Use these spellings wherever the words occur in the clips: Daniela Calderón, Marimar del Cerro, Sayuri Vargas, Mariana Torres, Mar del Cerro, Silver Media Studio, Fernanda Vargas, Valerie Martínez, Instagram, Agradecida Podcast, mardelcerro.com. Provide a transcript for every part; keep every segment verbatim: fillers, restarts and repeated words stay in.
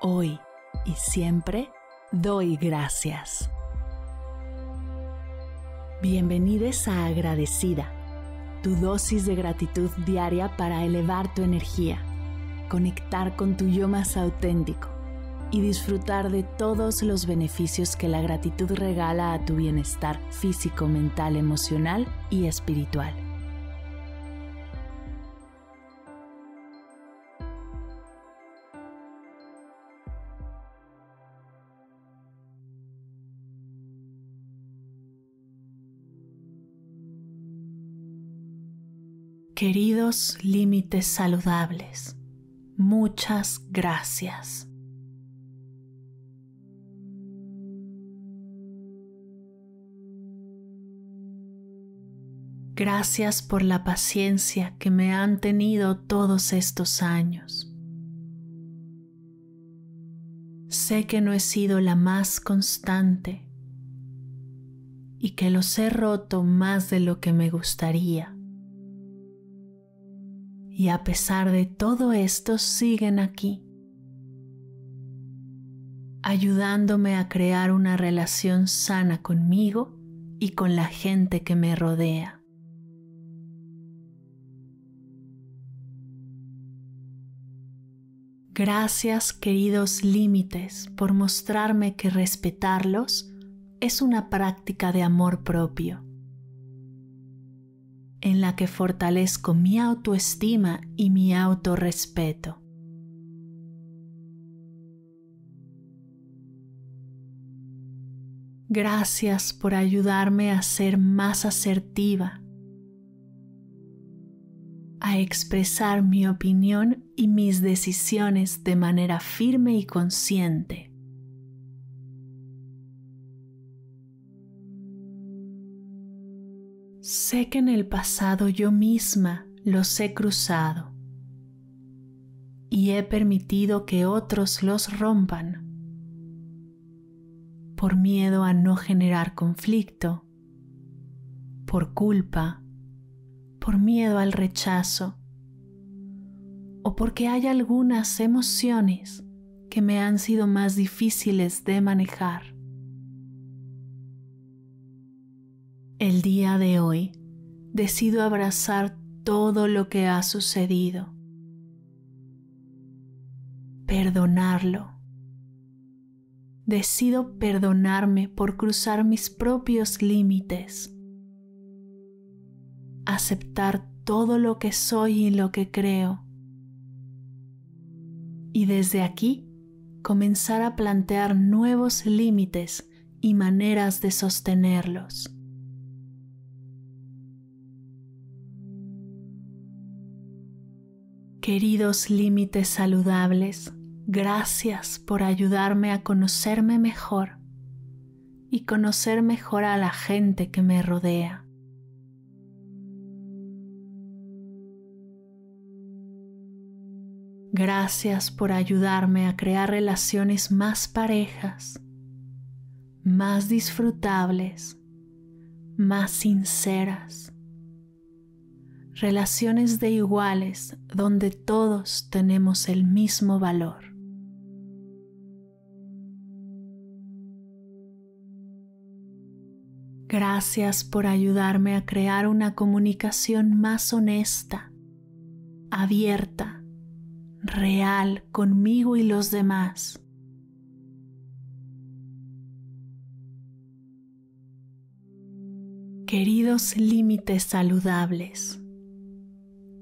Hoy y siempre doy gracias. Bienvenidos a Agradecida, tu dosis de gratitud diaria para elevar tu energía, conectar con tu yo más auténtico y disfrutar de todos los beneficios que la gratitud regala a tu bienestar físico, mental, emocional y espiritual. Queridos límites saludables, muchas gracias. Gracias por la paciencia que me han tenido todos estos años. Sé que no he sido la más constante y que los he roto más de lo que me gustaría. Y a pesar de todo esto, siguen aquí, ayudándome a crear una relación sana conmigo y con la gente que me rodea. Gracias, queridos límites, por mostrarme que respetarlos es una práctica de amor propio, en la que fortalezco mi autoestima y mi autorrespeto. Gracias por ayudarme a ser más asertiva, a expresar mi opinión y mis decisiones de manera firme y consciente. Sé que en el pasado yo misma los he cruzado y he permitido que otros los rompan por miedo a no generar conflicto, por culpa, por miedo al rechazo o porque hay algunas emociones que me han sido más difíciles de manejar. El día de hoy decido abrazar todo lo que ha sucedido, perdonarlo. Decido perdonarme por cruzar mis propios límites, aceptar todo lo que soy y lo que creo, y desde aquí comenzar a plantear nuevos límites y maneras de sostenerlos. Queridos límites saludables, gracias por ayudarme a conocerme mejor y conocer mejor a la gente que me rodea. Gracias por ayudarme a crear relaciones más parejas, más disfrutables, más sinceras. Relaciones de iguales donde todos tenemos el mismo valor. Gracias por ayudarme a crear una comunicación más honesta, abierta, real conmigo y los demás. Queridos límites saludables,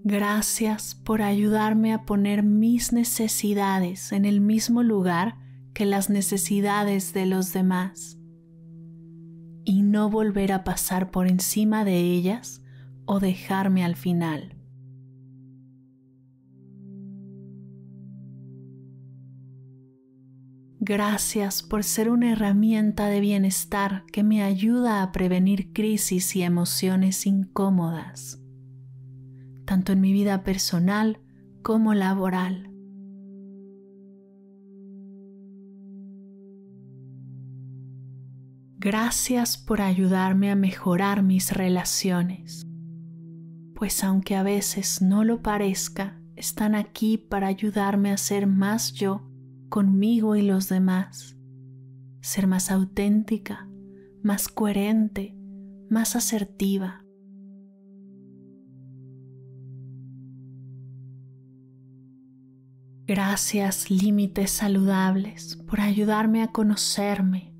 gracias por ayudarme a poner mis necesidades en el mismo lugar que las necesidades de los demás y no volver a pasar por encima de ellas o dejarme al final. Gracias por ser una herramienta de bienestar que me ayuda a prevenir crisis y emociones incómodas, tanto en mi vida personal como laboral. Gracias por ayudarme a mejorar mis relaciones, pues aunque a veces no lo parezca, están aquí para ayudarme a ser más yo conmigo y los demás, ser más auténtica, más coherente, más asertiva. Gracias, límites saludables, por ayudarme a conocerme,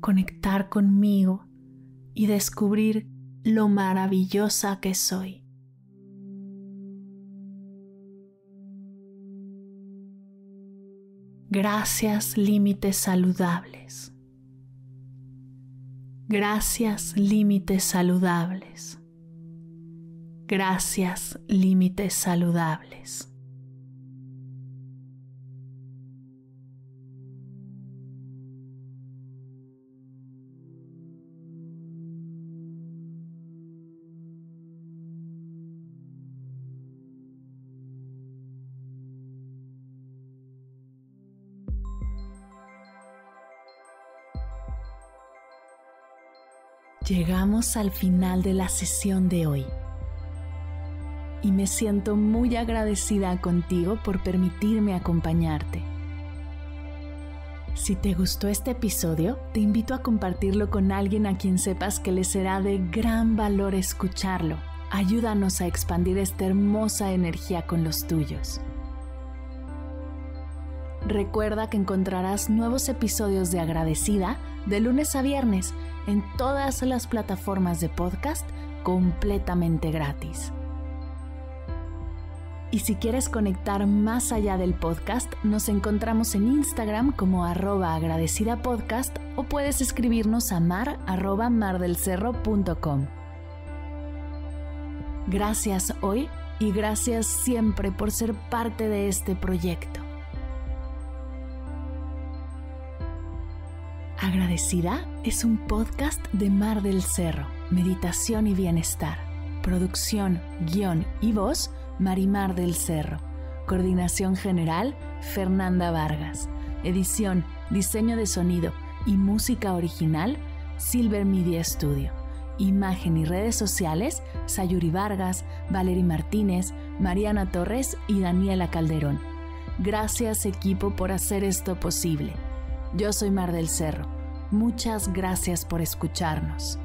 conectar conmigo y descubrir lo maravillosa que soy. Gracias, límites saludables. Gracias, límites saludables. Gracias, límites saludables. Llegamos al final de la sesión de hoy y me siento muy agradecida contigo por permitirme acompañarte. Si te gustó este episodio, te invito a compartirlo con alguien a quien sepas que le será de gran valor escucharlo. Ayúdanos a expandir esta hermosa energía con los tuyos. Recuerda que encontrarás nuevos episodios de Agradecida de lunes a viernes en todas las plataformas de podcast completamente gratis. Y si quieres conectar más allá del podcast, nos encontramos en Instagram como arroba agradecida podcast o puedes escribirnos a mar arroba mardelcerro punto com. Gracias hoy y gracias siempre por ser parte de este proyecto. Agradecida es un podcast de Mar del Cerro, meditación y bienestar. Producción, guión y voz, Marimar del Cerro. Coordinación general, Fernanda Vargas. Edición, diseño de sonido y música original, Silver Media Studio. Imagen y redes sociales, Sayuri Vargas, Valerie Martínez, Mariana Torres y Daniela Calderón. Gracias, equipo, por hacer esto posible. Yo soy Mar del Cerro. Muchas gracias por escucharnos.